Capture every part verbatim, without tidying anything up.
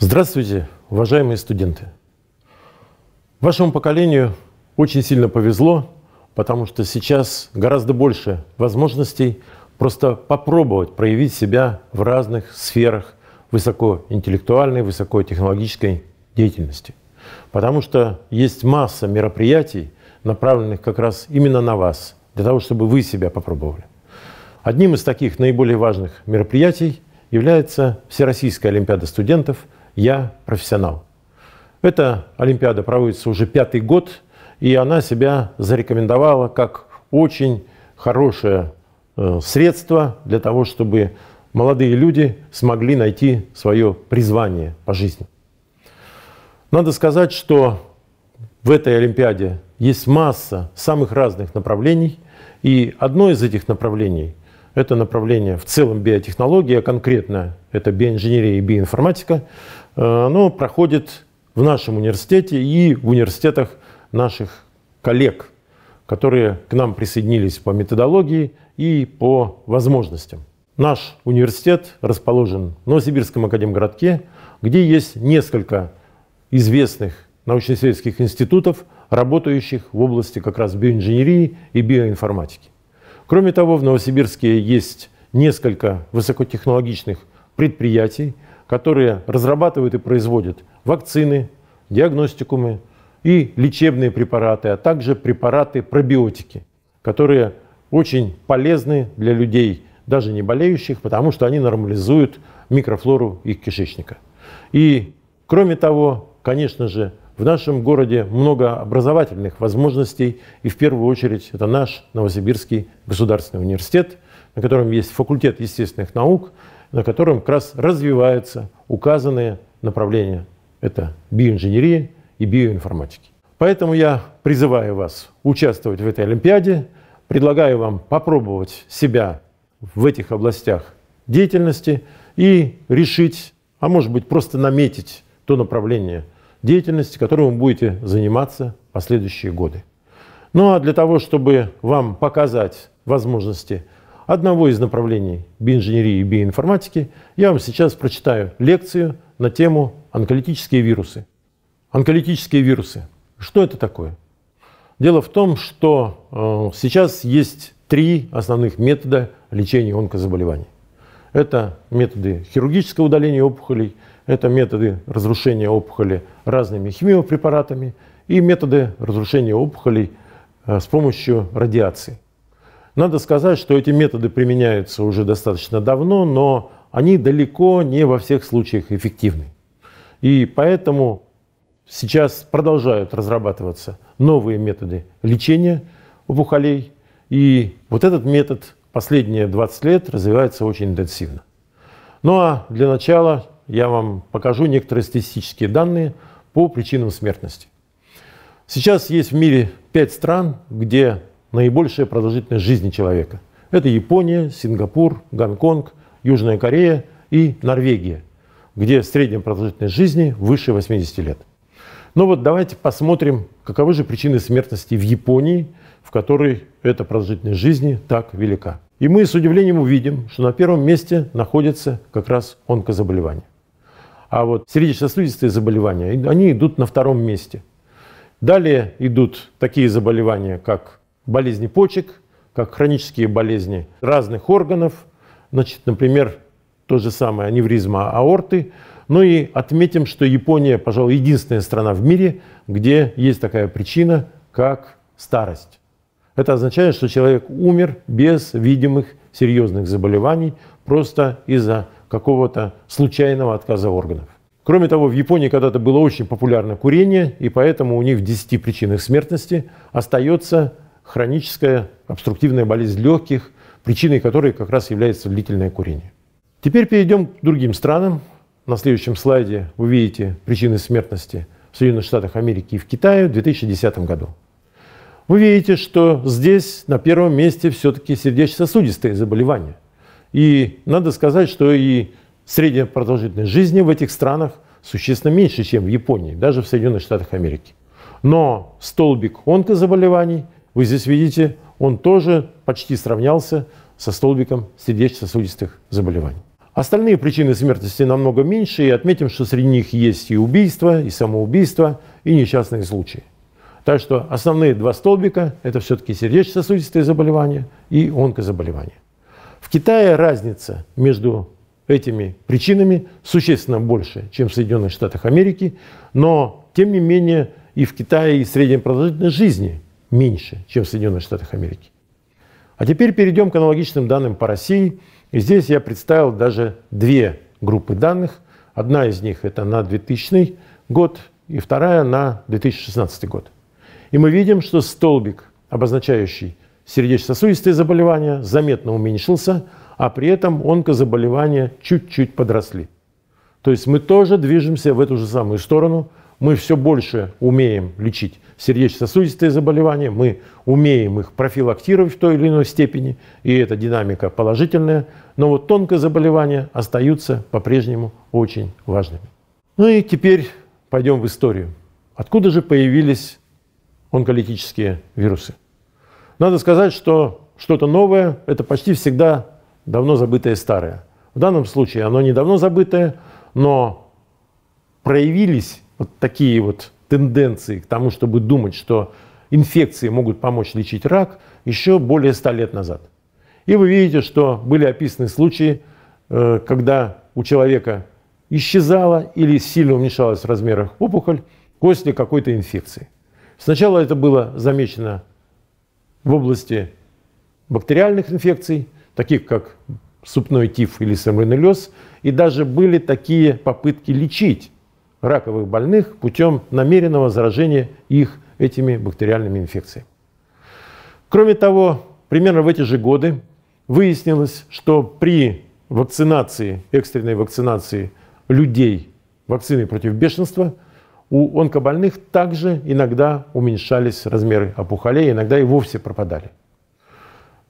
Здравствуйте, уважаемые студенты! Вашему поколению очень сильно повезло, потому что сейчас гораздо больше возможностей просто попробовать проявить себя в разных сферах высокоинтеллектуальной, высокотехнологической деятельности. Потому что есть масса мероприятий, направленных как раз именно на вас, для того, чтобы вы себя попробовали. Одним из таких наиболее важных мероприятий является Всероссийская олимпиада студентов «Я профессионал». Эта олимпиада проводится уже пятый год, и она себя зарекомендовала как очень хорошее средство для того, чтобы молодые люди смогли найти свое призвание по жизни. Надо сказать, что в этой олимпиаде есть масса самых разных направлений, и одно из этих направлений – это направление в целом биотехнология, конкретно это биоинженерия и биоинформатика, оно проходит в нашем университете и в университетах наших коллег, которые к нам присоединились по методологии и по возможностям. Наш университет расположен в Новосибирском академгородке, где есть несколько известных научно-исследовательских институтов, работающих в области как раз биоинженерии и биоинформатики. Кроме того, в Новосибирске есть несколько высокотехнологичных предприятий, которые разрабатывают и производят вакцины, диагностикумы и лечебные препараты, а также препараты-пробиотики, которые очень полезны для людей, даже не болеющих, потому что они нормализуют микрофлору их кишечника. И, кроме того, конечно же, в нашем городе много образовательных возможностей, и в первую очередь это наш Новосибирский государственный университет, на котором есть факультет естественных наук, на котором как раз развиваются указанные направления – это биоинженерия и биоинформатики. Поэтому я призываю вас участвовать в этой олимпиаде, предлагаю вам попробовать себя в этих областях деятельности и решить, а может быть просто наметить то направление деятельности, которым вы будете заниматься в последующие годы. Ну а для того, чтобы вам показать возможности одного из направлений биоинженерии и биоинформатики, я вам сейчас прочитаю лекцию на тему онколитические вирусы. Онколитические вирусы. Что это такое? Дело в том, что сейчас есть три основных метода лечения онкозаболеваний. Это методы хирургического удаления опухолей, это методы разрушения опухоли разными химиопрепаратами и методы разрушения опухолей с помощью радиации. Надо сказать, что эти методы применяются уже достаточно давно, но они далеко не во всех случаях эффективны. И поэтому сейчас продолжают разрабатываться новые методы лечения опухолей. И вот этот метод последние двадцать лет развивается очень интенсивно. Ну а для начала я вам покажу некоторые статистические данные по причинам смертности. Сейчас есть в мире пять стран, где наибольшая продолжительность жизни человека. Это Япония, Сингапур, Гонконг, Южная Корея и Норвегия, где средняя продолжительность жизни выше восьмидесяти лет. Но вот давайте посмотрим, каковы же причины смертности в Японии, в которой эта продолжительность жизни так велика. И мы с удивлением увидим, что на первом месте находятся как раз онкозаболевания. А вот сердечно-сосудистые заболевания, они идут на втором месте. Далее идут такие заболевания, как болезни почек, как хронические болезни разных органов, значит, например, то же самое аневризма аорты. Ну и отметим, что Япония, пожалуй, единственная страна в мире, где есть такая причина, как старость. Это означает, что человек умер без видимых серьезных заболеваний, просто из-за какого-то случайного отказа органов. Кроме того, в Японии когда-то было очень популярно курение, и поэтому у них в десяти причинах смертности остается хроническая обструктивная болезнь легких, причиной которой как раз является длительное курение. Теперь перейдем к другим странам. На следующем слайде вы видите причины смертности в Соединенных Штатах Америки и в Китае в две тысячи десятом году. Вы видите, что здесь на первом месте все-таки сердечно-сосудистые заболевания. И надо сказать, что и средняя продолжительность жизни в этих странах существенно меньше, чем в Японии, даже в Соединенных Штатах Америки. Но столбик онкозаболеваний, вы здесь видите, он тоже почти сравнялся со столбиком сердечно-сосудистых заболеваний. Остальные причины смертности намного меньше, и отметим, что среди них есть и убийства, и самоубийства, и несчастные случаи. Так что основные два столбика – это все-таки сердечно-сосудистые заболевания и онкозаболевания. В Китае разница между этими причинами существенно больше, чем в Соединенных Штатах Америки, но, тем не менее, и в Китае и средняя продолжительность жизни меньше, чем в Соединенных Штатах Америки. А теперь перейдем к аналогичным данным по России. И здесь я представил даже две группы данных. Одна из них это на две тысячный год, и вторая на две тысячи шестнадцатый год. И мы видим, что столбик, обозначающий сердечно-сосудистые заболевания, заметно уменьшился, а при этом онкозаболевания чуть-чуть подросли. То есть мы тоже движемся в эту же самую сторону. Мы все больше умеем лечить сердечно-сосудистые заболевания, мы умеем их профилактировать в той или иной степени, и эта динамика положительная, но вот тонкие заболевания остаются по-прежнему очень важными. Ну и теперь пойдем в историю. Откуда же появились онколитические вирусы? Надо сказать, что что-то новое – это почти всегда давно забытое старое. В данном случае оно не давно забытое, но проявились вот такие вот тенденции к тому, чтобы думать, что инфекции могут помочь лечить рак, еще более ста лет назад. И вы видите, что были описаны случаи, когда у человека исчезала или сильно уменьшалась в размерах опухоль после какой-то инфекции. Сначала это было замечено в области бактериальных инфекций, таких как сыпной тиф или сальмонеллез, и даже были такие попытки лечить раковых больных путем намеренного заражения их этими бактериальными инфекциями. Кроме того, примерно в эти же годы выяснилось, что при вакцинации, экстренной вакцинации людей вакциной против бешенства у онкобольных также иногда уменьшались размеры опухолей, иногда и вовсе пропадали.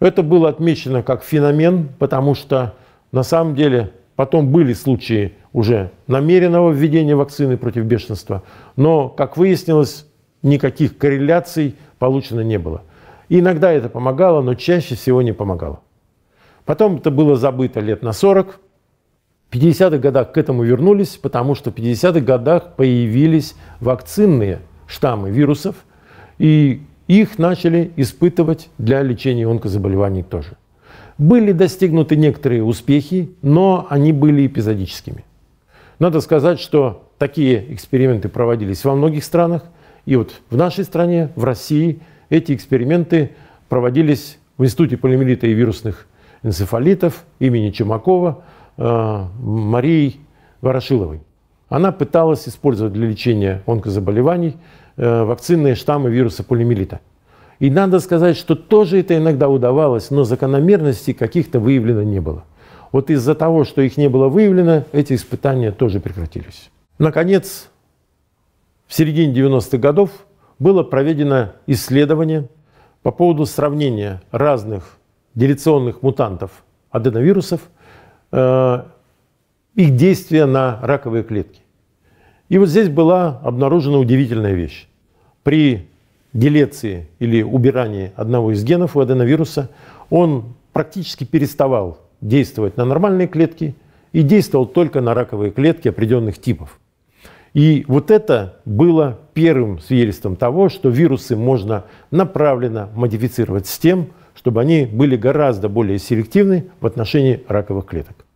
Это было отмечено как феномен, потому что на самом деле потом были случаи уже намеренного введения вакцины против бешенства, но, как выяснилось, никаких корреляций получено не было. И иногда это помогало, но чаще всего не помогало. Потом это было забыто лет на сорок. В пятидесятых годах к этому вернулись, потому что в пятидесятых годах появились вакцинные штаммы вирусов, и их начали испытывать для лечения онкозаболеваний тоже. Были достигнуты некоторые успехи, но они были эпизодическими. Надо сказать, что такие эксперименты проводились во многих странах. И вот в нашей стране, в России, эти эксперименты проводились в Институте полиомиелита и вирусных энцефалитов имени Чумакова Марии Ворошиловой. Она пыталась использовать для лечения онкозаболеваний вакцинные штаммы вируса полиомиелита. И надо сказать, что тоже это иногда удавалось, но закономерностей каких-то выявлено не было. Вот из-за того, что их не было выявлено, эти испытания тоже прекратились. Наконец, в середине девяностых годов было проведено исследование по поводу сравнения разных делеционных мутантов аденовирусов, э, их действия на раковые клетки. И вот здесь была обнаружена удивительная вещь. При делеции или убирании одного из генов у аденовируса он практически переставал действовать на нормальные клетки и действовал только на раковые клетки определенных типов. И вот это было первым свидетельством того, что вирусы можно направленно модифицировать с тем, чтобы они были гораздо более селективны в отношении раковых клеток.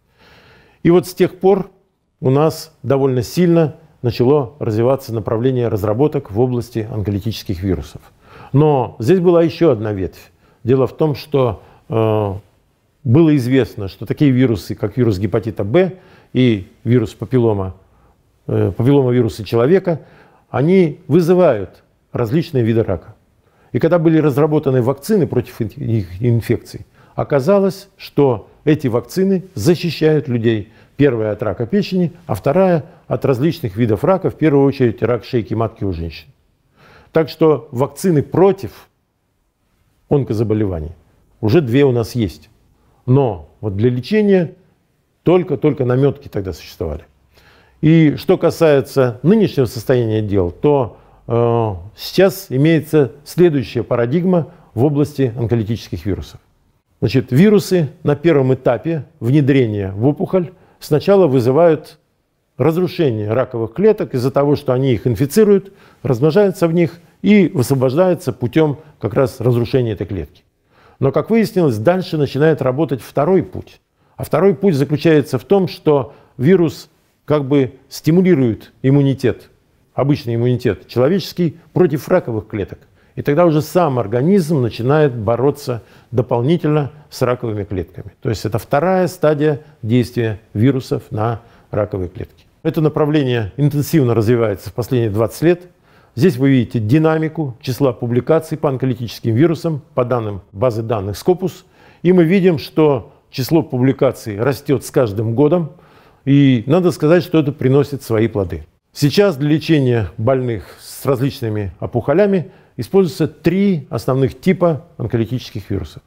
И вот с тех пор у нас довольно сильно начало развиваться направление разработок в области онколитических вирусов. Но здесь была еще одна ветвь. Дело в том, что э, было известно, что такие вирусы, как вирус гепатита Б и вирус папиллома, э, папилломавируса человека, они вызывают различные виды рака. И когда были разработаны вакцины против их инфекций, оказалось, что эти вакцины защищают людей. Первая от рака печени, а вторая от различных видов рака, в первую очередь рак шейки матки у женщин. Так что вакцины против онкозаболеваний уже две у нас есть. Но вот для лечения только-только наметки тогда существовали. И что касается нынешнего состояния дел, то э, сейчас имеется следующая парадигма в области онколитических вирусов. Значит, вирусы на первом этапе внедрения в опухоль сначала вызывают разрушение раковых клеток из-за того, что они их инфицируют, размножаются в них и высвобождаются путем как раз разрушения этой клетки. Но, как выяснилось, дальше начинает работать второй путь. А второй путь заключается в том, что вирус как бы стимулирует иммунитет, обычный иммунитет человеческий, против раковых клеток. И тогда уже сам организм начинает бороться дополнительно с раковыми клетками. То есть это вторая стадия действия вирусов на раковые клетки. Это направление интенсивно развивается в последние двадцать лет. Здесь вы видите динамику числа публикаций по онколитическим вирусам, по данным базы данных Scopus. И мы видим, что число публикаций растет с каждым годом. И надо сказать, что это приносит свои плоды. Сейчас для лечения больных с различными опухолями используются три основных типа онколитических вирусов.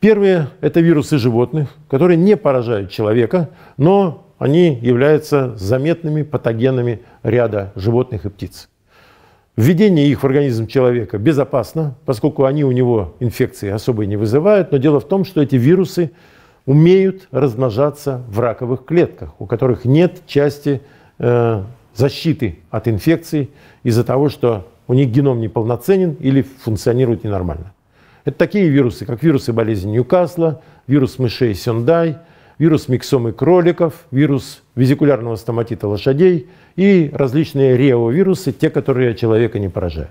Первые – это вирусы животных, которые не поражают человека, но они являются заметными патогенами ряда животных и птиц. Введение их в организм человека безопасно, поскольку они у него инфекции особо не вызывают, но дело в том, что эти вирусы умеют размножаться в раковых клетках, у которых нет части э, защиты от инфекций из-за того, что у них геном неполноценен или функционирует ненормально. Это такие вирусы, как вирусы болезни Ньюкасла, вирус мышей Сендай, вирус миксомы кроликов, вирус визикулярного стоматита лошадей и различные реовирусы, те, которые человека не поражают.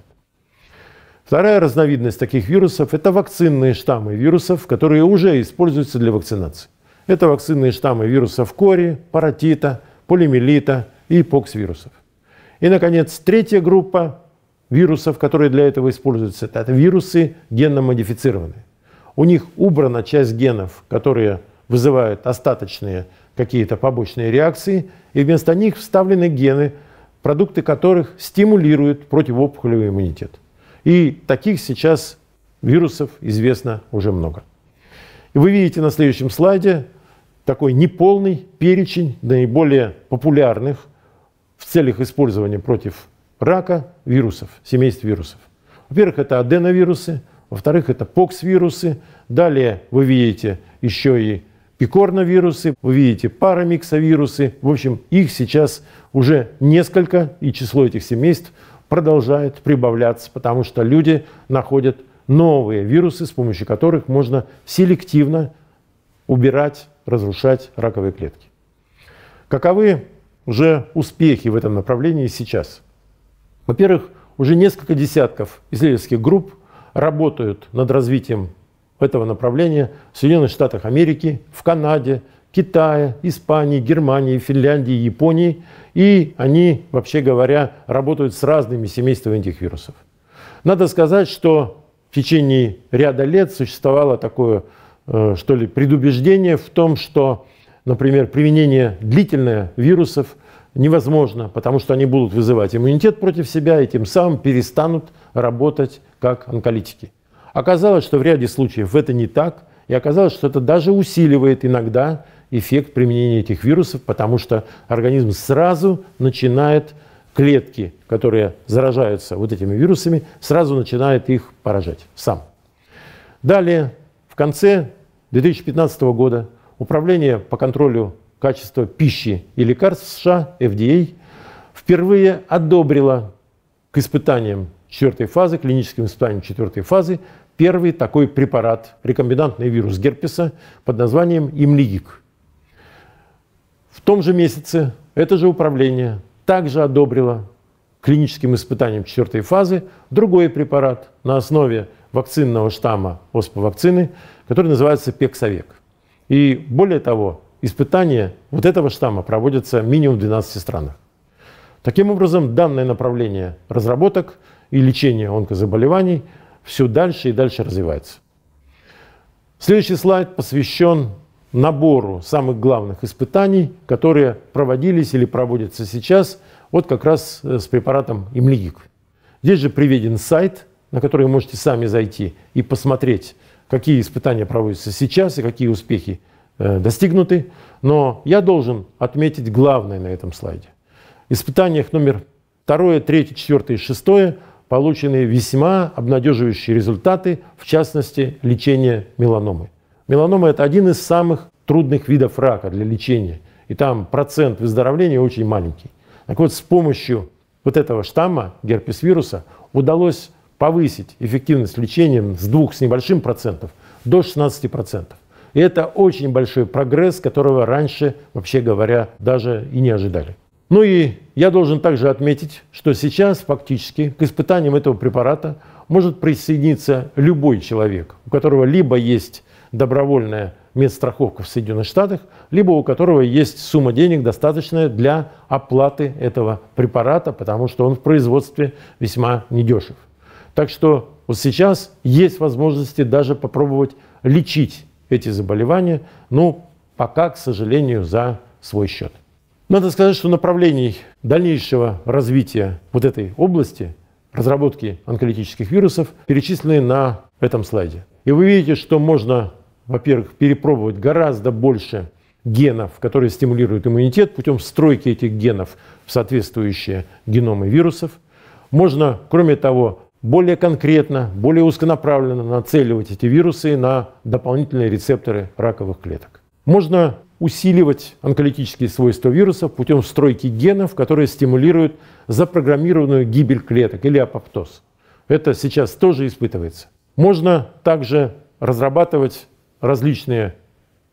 Вторая разновидность таких вирусов – это вакцинные штаммы вирусов, которые уже используются для вакцинации. Это вакцинные штаммы вирусов кори, паротита, полиомиелита и покс-вирусов. И, наконец, третья группа вирусов, которые для этого используются, это вирусы генно-модифицированные. У них убрана часть генов, которые вызывают остаточные какие-то побочные реакции, и вместо них вставлены гены, продукты которых стимулируют противоопухолевый иммунитет. И таких сейчас вирусов известно уже много. И вы видите на следующем слайде такой неполный перечень наиболее популярных в целях использования против рака вирусов, семейств вирусов. Во-первых, это аденовирусы, во-вторых, это покс-вирусы, далее вы видите еще и пикорновирусы, вы видите парамиксовирусы. В общем, их сейчас уже несколько, и число этих семейств продолжает прибавляться, потому что люди находят новые вирусы, с помощью которых можно селективно убирать, разрушать раковые клетки. Каковы уже успехи в этом направлении сейчас? Во-первых, уже несколько десятков исследовательских групп работают над развитием этого направления в Соединенных Штатах Америки, в Канаде, Китае, Испании, Германии, Финляндии, Японии. И они, вообще говоря, работают с разными семействами этих вирусов. Надо сказать, что в течение ряда лет существовало такое, что ли, предубеждение в том, что, например, применение длительное вирусов невозможно, потому что они будут вызывать иммунитет против себя и тем самым перестанут работать как онколитики. Оказалось, что в ряде случаев это не так, и оказалось, что это даже усиливает иногда эффект применения этих вирусов, потому что организм сразу начинает клетки, которые заражаются вот этими вирусами, сразу начинает их поражать сам. Далее, в конце две тысячи пятнадцатого года Управление по контролю качества пищи и лекарств США, эф ди эй, впервые одобрило к испытаниям четвертой фазы, клиническим испытаниям четвертой фазы, первый такой препарат, рекомбинантный вирус герпеса под названием имлигик. В том же месяце это же управление также одобрило клиническим испытанием четвертой фазы другой препарат на основе вакцинного штамма оспа-вакцины, который называется ПЕКСОВЕК. И более того, испытания вот этого штамма проводятся минимум в двенадцати странах. Таким образом, данное направление разработок и лечения онкозаболеваний все дальше и дальше развивается. Следующий слайд посвящен набору самых главных испытаний, которые проводились или проводятся сейчас, вот как раз с препаратом имлигик. Здесь же приведен сайт, на который вы можете сами зайти и посмотреть, какие испытания проводятся сейчас и какие успехи э, достигнуты. Но я должен отметить главное на этом слайде. В испытаниях номер два, три, четыре и шесть получены весьма обнадеживающие результаты, в частности, лечение меланомы. Меланома – это один из самых трудных видов рака для лечения. и там процент выздоровления очень маленький. Так вот, с помощью вот этого штамма герпес-вируса удалось повысить эффективность лечения с двух с небольшим процентов до шестнадцати процентов. И это очень большой прогресс, которого раньше, вообще говоря, даже и не ожидали. Ну и я должен также отметить, что сейчас фактически к испытаниям этого препарата может присоединиться любой человек, у которого либо есть добровольная медстраховка в Соединенных Штатах, либо у которого есть сумма денег достаточная для оплаты этого препарата, потому что он в производстве весьма недешев. Так что вот сейчас есть возможности даже попробовать лечить эти заболевания, ну пока, к сожалению, за свой счет. Надо сказать, что направлений дальнейшего развития вот этой области разработки онколитических вирусов перечислены на этом слайде. И вы видите, что можно, во-первых, перепробовать гораздо больше генов, которые стимулируют иммунитет путем встройки этих генов в соответствующие геномы вирусов. Можно, кроме того, более конкретно, более узконаправленно нацеливать эти вирусы на дополнительные рецепторы раковых клеток. Можно усиливать онколитические свойства вирусов путем встройки генов, которые стимулируют запрограммированную гибель клеток или апоптоз. Это сейчас тоже испытывается. Можно также разрабатывать различные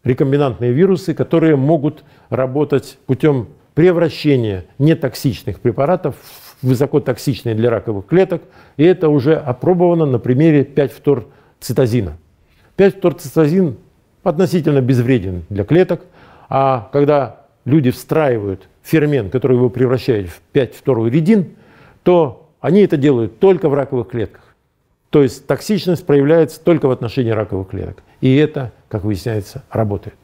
рекомбинантные вирусы, которые могут работать путем превращения нетоксичных препаратов в высокотоксичные для раковых клеток. И это уже опробовано на примере пять-фторцитозина. пять-фторцитозин относительно безвреден для клеток. А когда люди встраивают фермент, который его превращает в пять-фтор-уридин, то они это делают только в раковых клетках. То есть токсичность проявляется только в отношении раковых клеток. И это, как выясняется, работает.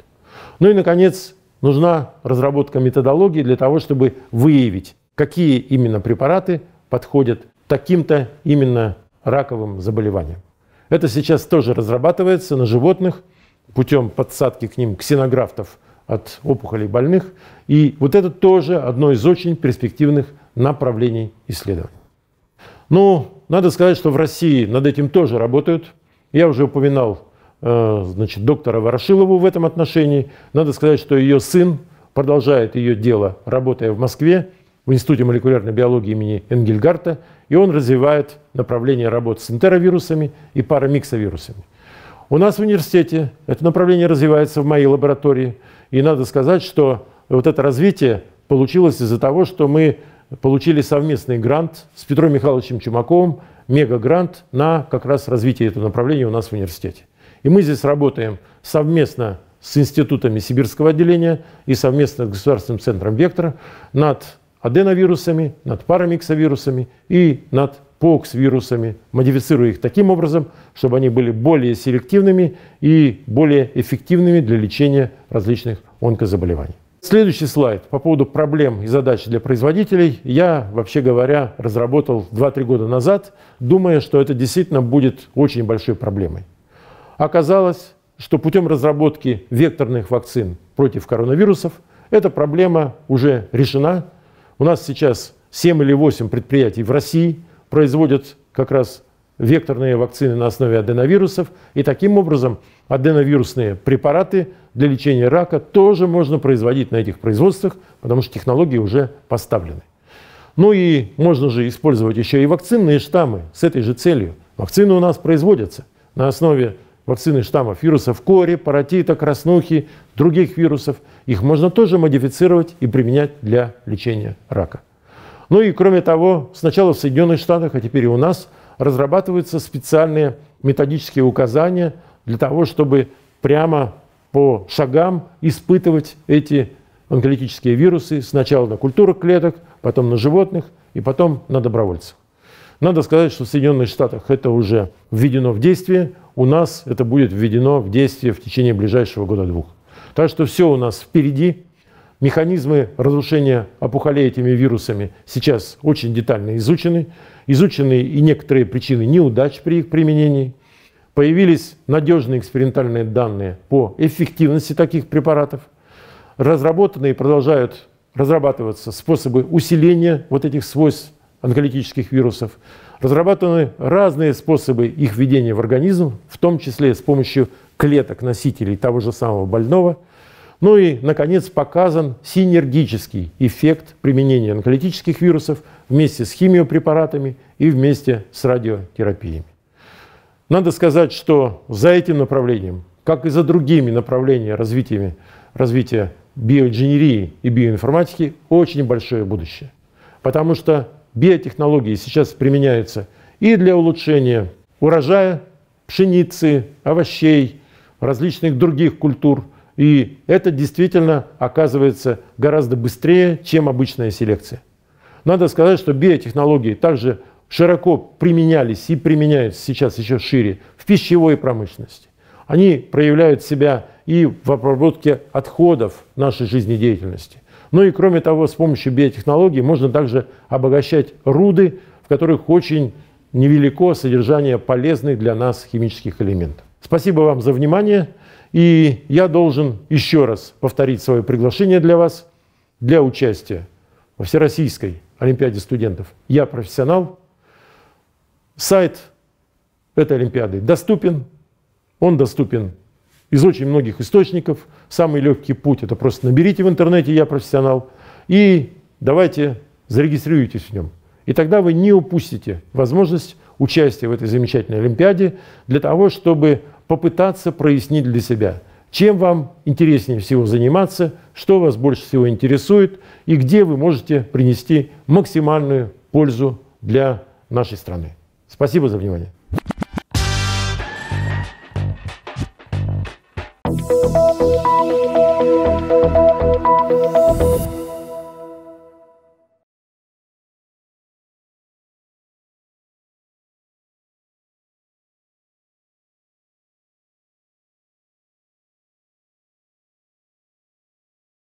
Ну и, наконец, нужна разработка методологии для того, чтобы выявить, какие именно препараты подходят таким-то именно раковым заболеваниям. Это сейчас тоже разрабатывается на животных путем подсадки к ним ксенографтов от опухолей больных. И вот это тоже одно из очень перспективных направлений исследований. Ну, надо сказать, что в России над этим тоже работают. Я уже упоминал, значит, доктора Ворошилову в этом отношении. Надо сказать, что ее сын продолжает ее дело, работая в Москве, в Институте молекулярной биологии имени Энгельгарта, и он развивает направление работы с энтеровирусами и парамиксовирусами. У нас в университете это направление развивается в моей лаборатории. И надо сказать, что вот это развитие получилось из-за того, что мы получили совместный грант с Петром Михайловичем Чумаковым, мега-грант на как раз развитие этого направления у нас в университете. И мы здесь работаем совместно с институтами Сибирского отделения и совместно с Государственным центром «Вектор» над аденовирусами, над парамиксовирусами и над ПЕКС-вирусами, модифицируя их таким образом, чтобы они были более селективными и более эффективными для лечения различных онкозаболеваний. Следующий слайд по поводу проблем и задач для производителей я, вообще говоря, разработал два-три года назад, думая, что это действительно будет очень большой проблемой. Оказалось, что путем разработки векторных вакцин против коронавирусов эта проблема уже решена. У нас сейчас семь или восемь предприятий в России производят как раз векторные вакцины на основе аденовирусов, и таким образом аденовирусные препараты для лечения рака тоже можно производить на этих производствах, потому что технологии уже поставлены. Ну и можно же использовать еще и вакцинные штаммы с этой же целью. Вакцины у нас производятся на основе вакцины штаммов вирусов кори, паротита, краснухи, других вирусов. Их можно тоже модифицировать и применять для лечения рака. Ну и кроме того, сначала в Соединенных Штатах, а теперь и у нас, разрабатываются специальные методические указания для того, чтобы прямо по шагам испытывать эти онколитические вирусы сначала на культурах клеток, потом на животных и потом на добровольцах. Надо сказать, что в Соединенных Штатах это уже введено в действие, у нас это будет введено в действие в течение ближайшего года-двух. Так что все у нас впереди. Механизмы разрушения опухолей этими вирусами сейчас очень детально изучены. Изучены и некоторые причины неудач при их применении. Появились надежные экспериментальные данные по эффективности таких препаратов. Разработаны и продолжают разрабатываться способы усиления вот этих свойств онколитических вирусов. Разработаны разные способы их введения в организм, в том числе с помощью клеток-носителей того же самого больного. Ну и, наконец, показан синергический эффект применения онколитических вирусов вместе с химиопрепаратами и вместе с радиотерапиями. Надо сказать, что за этим направлением, как и за другими направлениями развития, развития биоинженерии и биоинформатики, очень большое будущее. Потому что биотехнологии сейчас применяются и для улучшения урожая пшеницы, овощей, различных других культур. И это действительно оказывается гораздо быстрее, чем обычная селекция. Надо сказать, что биотехнологии также широко применялись и применяются сейчас еще шире в пищевой промышленности. Они проявляют себя и в обработке отходов нашей жизнедеятельности. Ну и кроме того, с помощью биотехнологий можно также обогащать руды, в которых очень невелико содержание полезных для нас химических элементов. Спасибо вам за внимание. И я должен еще раз повторить свое приглашение для вас для участия во Всероссийской Олимпиаде студентов «Я профессионал». Сайт этой Олимпиады доступен. Он доступен из очень многих источников. Самый легкий путь – это просто наберите в интернете «Я профессионал» и давайте зарегистрируйтесь в нем. И тогда вы не упустите возможность участия в этой замечательной Олимпиаде для того, чтобы попытаться прояснить для себя, чем вам интереснее всего заниматься, что вас больше всего интересует и где вы можете принести максимальную пользу для нашей страны. Спасибо за внимание.